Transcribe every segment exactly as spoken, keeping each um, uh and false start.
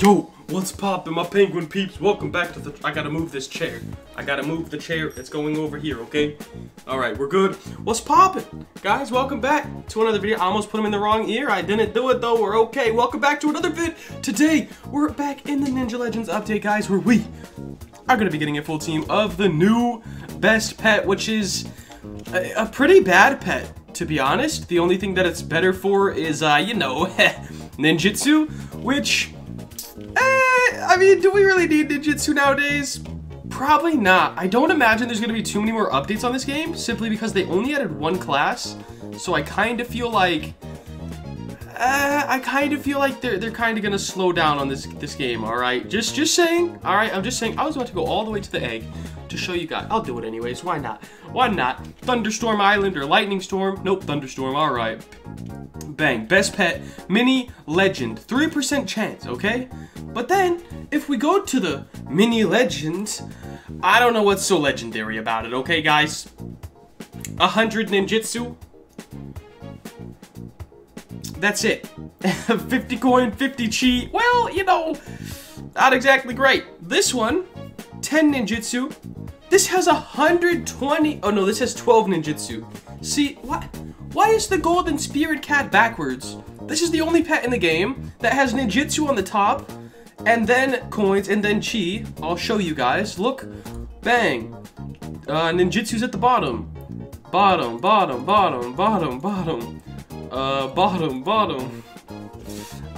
Yo, what's poppin', my penguin peeps? Welcome back to the... I gotta move this chair. I gotta move the chair. It's going over here, okay? Alright, we're good. What's poppin'? Guys, welcome back to another video. I almost put him in the wrong ear. I didn't do it, though. We're okay. Welcome back to another vid. Today, we're back in the Ninja Legends update, guys, where we are gonna be getting a full team of the new best pet, which is a, a pretty bad pet, to be honest. The only thing that it's better for is, uh, you know, Ninjitsu, which... Eh, I mean, do we really need Ninjitsu nowadays? Probably not. I don't imagine there's going to be too many more updates on this game, simply because they only added one class, so I kind of feel like... Uh, I kind of feel like they're, they're kind of going to slow down on this this game, alright? Just, just saying, alright? I'm just saying, I was about to go all the way to the egg to show you guys. I'll do it anyways, why not? Why not? Thunderstorm Island or Lightning Storm? Nope, Thunderstorm, alright. Bang, best pet, Mini Legend, three percent chance, okay? But then, if we go to the Mini Legend, I don't know what's so legendary about it, okay guys? A hundred ninjutsu. That's it. fifty coin, fifty chi, well, you know, not exactly great. This one, ten ninjutsu. This has one hundred twenty, oh no, this has twelve ninjutsu. See, what? Why is the golden spirit cat backwards? This is the only pet in the game that has ninjutsu on the top, and then coins, and then chi. I'll show you guys. Look, bang. Uh, ninjutsu's at the bottom. Bottom, bottom, bottom, bottom, bottom. Uh, bottom, bottom.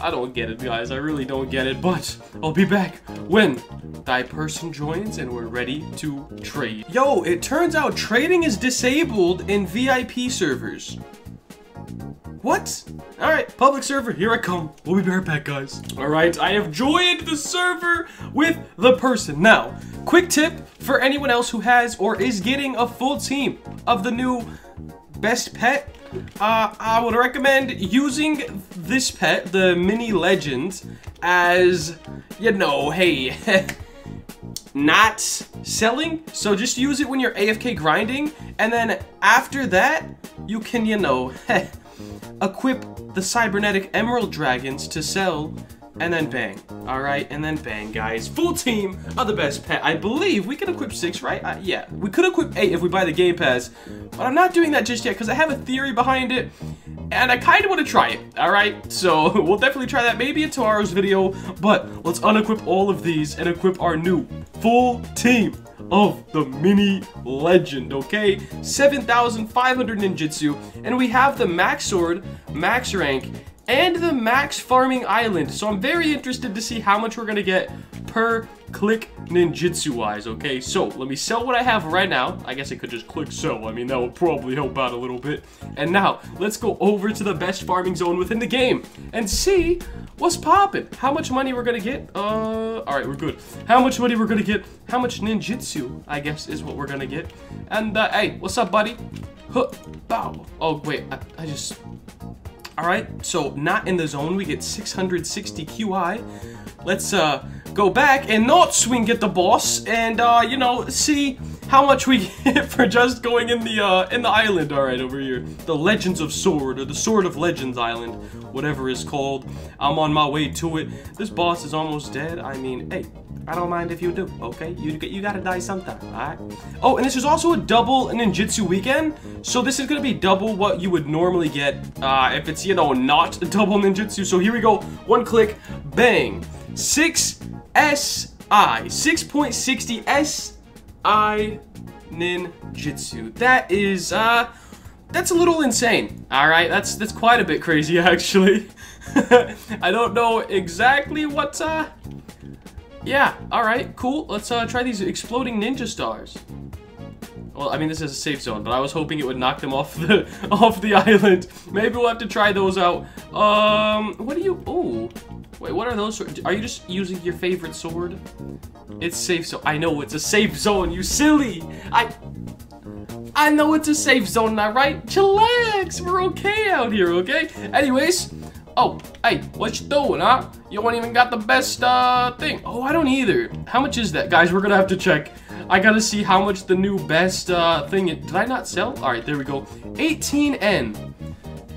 I don't get it, guys. I really don't get it, but I'll be back when thy person joins and we're ready to trade. Yo, it turns out trading is disabled in V I P servers. What? Alright, public server, here I come. We'll be right back, guys. Alright, I have joined the server with the person. Now, quick tip for anyone else who has or is getting a full team of the new best pet. Uh, I would recommend using this pet, the Mini Legend, as, you know, hey, not selling. So just use it when you're A F K grinding, and then after that, you can, you know, equip the Cybernetic Emerald Dragons to sell, and then bang. Alright, and then bang, guys. Full team of the best pet. I believe we can equip six, right? Uh, yeah, we could equip eight if we buy the game pass, but I'm not doing that just yet because I have a theory behind it, and I kind of want to try it, alright? So, we'll definitely try that maybe in tomorrow's video, but let's unequip all of these and equip our new full team of the Mini Legend, okay? seven thousand five hundred ninjutsu, and we have the max sword, max rank, and the max farming island, so I'm very interested to see how much we're gonna get per click ninjutsu wise, okay? So let me sell what I have right now. I guess I could just click sell. I mean, that will probably help out a little bit. And now let's go over to the best farming zone within the game and see what's popping, how much money we're gonna get. Uh all right, we're good. How much money we're gonna get, how much ninjutsu I guess is what we're gonna get. And uh hey, what's up, buddy? Huh, bow. Oh wait, I, I just... Alright, so not in the zone, we get six hundred sixty Q I. Let's uh, go back and not swing at the boss and, uh, you know, see how much we get for just going in the uh, in the island. Alright, over here. The Legends of Sword, or the Sword of Legends Island, whatever it's called. I'm on my way to it. This boss is almost dead. I mean, hey, I don't mind if you do, okay? You, you gotta die sometime, alright? Oh, and this is also a double ninjutsu weekend, so this is gonna be double what you would normally get uh, if it's, you know, not double ninjutsu. So here we go, one click, bang. six S I, six point six zero S I ninjutsu. That is, uh, that's a little insane, alright? That's, that's quite a bit crazy, actually. I don't know exactly what, uh... yeah, alright, cool. Let's uh, try these exploding ninja stars. Well, I mean, this is a safe zone, but I was hoping it would knock them off the off the island. Maybe we'll have to try those out. Um, what do you... Oh, wait, what are those? Are you just using your favorite sword? It's safe zone. I know it's a safe zone, you silly! I... I know it's a safe zone, not right? Chillax, we're okay out here, okay? Anyways... Oh, hey, what you doing, huh? You ain't even got the best, uh, thing. Oh, I don't either. How much is that? Guys, we're gonna have to check. I gotta see how much the new best, uh, thing is. Did I not sell? Alright, there we go. eighteen N.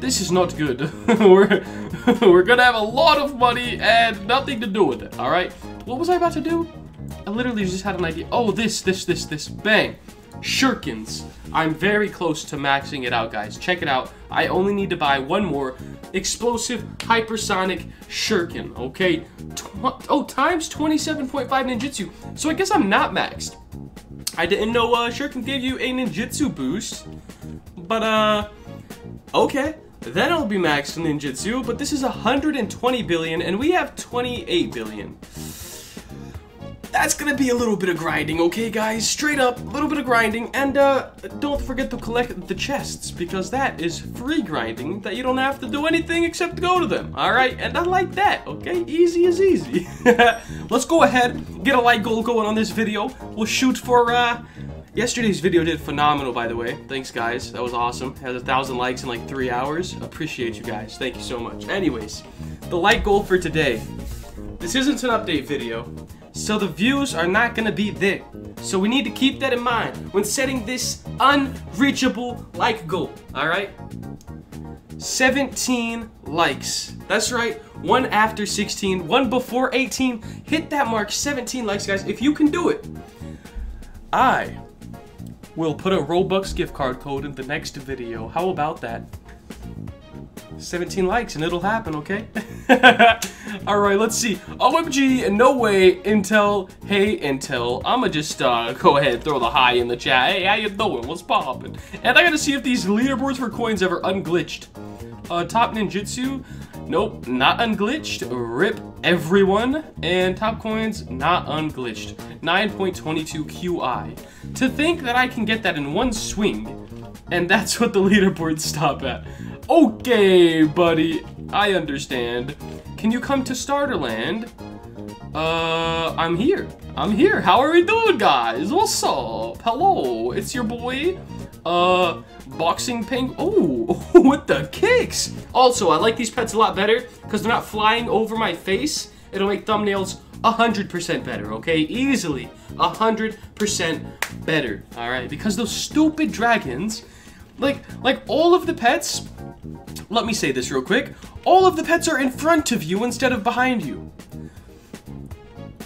This is not good. we're, we're gonna have a lot of money and nothing to do with it, alright? What was I about to do? I literally just had an idea. Oh, this, this, this, this. Bang. Shurikens. I'm very close to maxing it out, guys. Check it out. I only need to buy one more. Explosive hypersonic shuriken, okay? Tw oh, times twenty-seven point five ninjitsu. So I guess I'm not maxed. I didn't know uh, shuriken gave you a ninjitsu boost. But, uh, okay. Then I'll be maxed in ninjitsu. But this is one hundred twenty billion, and we have twenty-eight billion. That's gonna be a little bit of grinding, okay guys? Straight up, a little bit of grinding, and uh, don't forget to collect the chests, because that is free grinding that you don't have to do anything except go to them, alright? And I like that, okay? Easy is easy. Let's go ahead, get a like goal going on this video. We'll shoot for, uh, yesterday's video did phenomenal, by the way. Thanks guys, that was awesome. It has a thousand likes in like three hours. Appreciate you guys, thank you so much. Anyways, the like goal for today. This isn't an update video. So the views are not gonna be there. So we need to keep that in mind when setting this unreachable like goal, all right? seventeen likes, that's right. One after sixteen, one before eighteen. Hit that mark, seventeen likes, guys. If you can do it, I will put a Robux gift card code in the next video. How about that? seventeen likes and it'll happen, okay? Alright, let's see. O M G, no way, Intel, hey Intel. I'ma just uh, go ahead and throw the hi in the chat. Hey, how you doing? What's poppin'? And I gotta see if these leaderboards for coins ever unglitched. Uh, top ninjitsu, nope, not unglitched. Rip everyone. And top coins, not unglitched. nine point two two Q I. To think that I can get that in one swing, and that's what the leaderboards stop at. Okay, buddy, I understand. Can you come to Starterland? Uh, I'm here. I'm here. How are we doing, guys? What's up? Hello, it's your boy. Uh, boxing ping. Oh, with the kicks. Also, I like these pets a lot better because they're not flying over my face. It'll make thumbnails one hundred percent better, okay? Easily one hundred percent better, all right? Because those stupid dragons, like, like all of the pets, let me say this real quick, all of the pets are in front of you instead of behind you.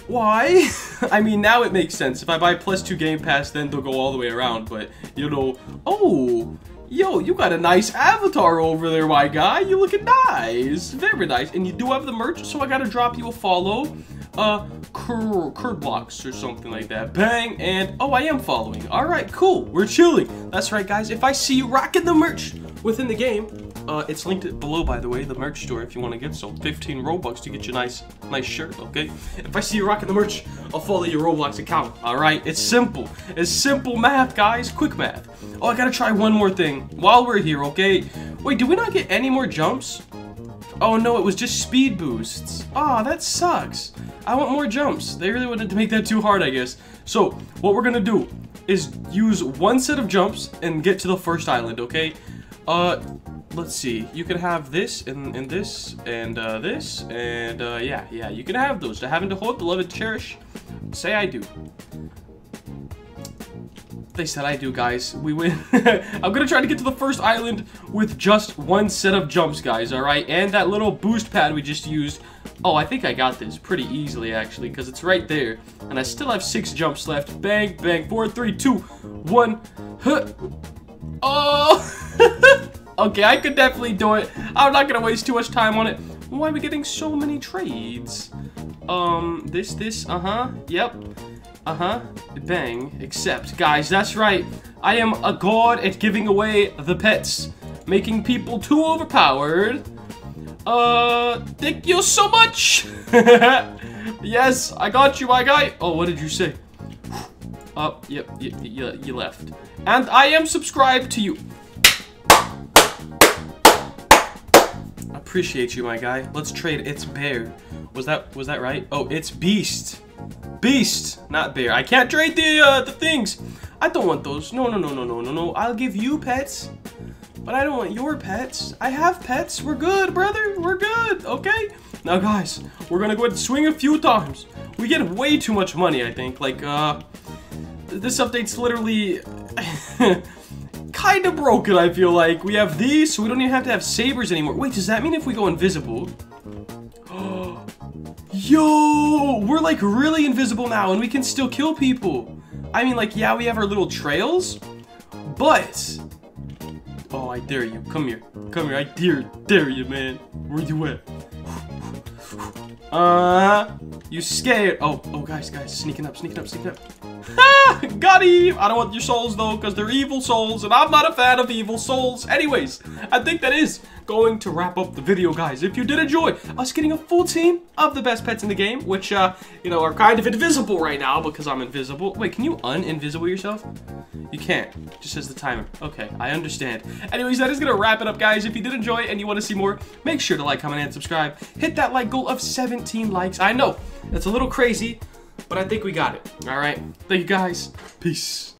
Why? I mean, now it makes sense. If I buy plus two game pass, then they'll go all the way around, but, you know, oh, yo, you got a nice avatar over there, my guy. You looking nice. Very nice. And you do have the merch, so I gotta drop you a follow. Uh, cur Curblocks or something like that. Bang, and, oh, I am following. All right, cool. We're chilling. That's right, guys. If I see you rocking the merch within the game, uh, it's linked below, by the way, the merch store if you want to get some. fifteen Robux to get you a nice, nice shirt, okay? If I see you rocking the merch, I'll follow your Roblox account, all right? It's simple. It's simple math, guys. Quick math. Oh, I gotta try one more thing while we're here, okay? Wait, did we not get any more jumps? Oh no, it was just speed boosts. Ah, that sucks. I want more jumps. They really wanted to make that too hard, I guess. So, what we're gonna do is use one set of jumps and get to the first island, okay? Uh, let's see. You can have this and, and this and uh, this and uh, yeah, yeah. You can have those. To have and to hold, to love and cherish. Say I do. They said I do, guys. We win. I'm gonna try to get to the first island with just one set of jumps, guys, all right? And that little boost pad we just used. Oh, I think I got this pretty easily, actually, because it's right there. And I still have six jumps left. Bang, bang, four, three, two, one. Huh. Oh! Okay, I could definitely do it. I'm not gonna waste too much time on it. Why are we getting so many trades? Um, this, this, uh-huh, yep. Uh-huh, bang, except, guys, that's right, I am a god at giving away the pets, making people too overpowered. Uh, thank you so much. Yes, I got you, my guy. Oh, what did you say? Oh, yep, you, you, you left. And I am subscribed to you. Appreciate you, my guy. Let's trade. It's bear. Was that, was that right? Oh, it's beast. Beast, not bear. I can't trade the uh, the things. I don't want those. No, no, no, no, no, no, no. I'll give you pets, but I don't want your pets. I have pets. We're good, brother. We're good. Okay. Now, guys, we're gonna go ahead and swing a few times. We get way too much money, I think. Like, uh, this update's literally kind of broken, I feel like. We have these, so we don't even have to have sabers anymore. Wait, does that mean if we go invisible? Yo, we're like really invisible now, and we can still kill people. I mean, like, yeah, we have our little trails, but... Oh, I dare you. Come here. Come here. I dare, dare you, man. Where you at? Uh, you scared. Oh, oh, guys, guys. Sneaking up, sneaking up, sneaking up. Ha! Got him! I don't want your souls, though, because they're evil souls, and I'm not a fan of evil souls. Anyways, I think that is going to wrap up the video, guys. If you did enjoy us getting a full team of the best pets in the game, which, uh, you know, are kind of invisible right now because I'm invisible. Wait, can you un-invisible yourself? You can't. It just says the timer. Okay, I understand. Anyways, that is going to wrap it up, guys. If you did enjoy and you want to see more, make sure to like, comment, and subscribe. Hit that like goal of seventeen likes. I know, that's a little crazy, but I think we got it. All right. Thank you, guys. Peace.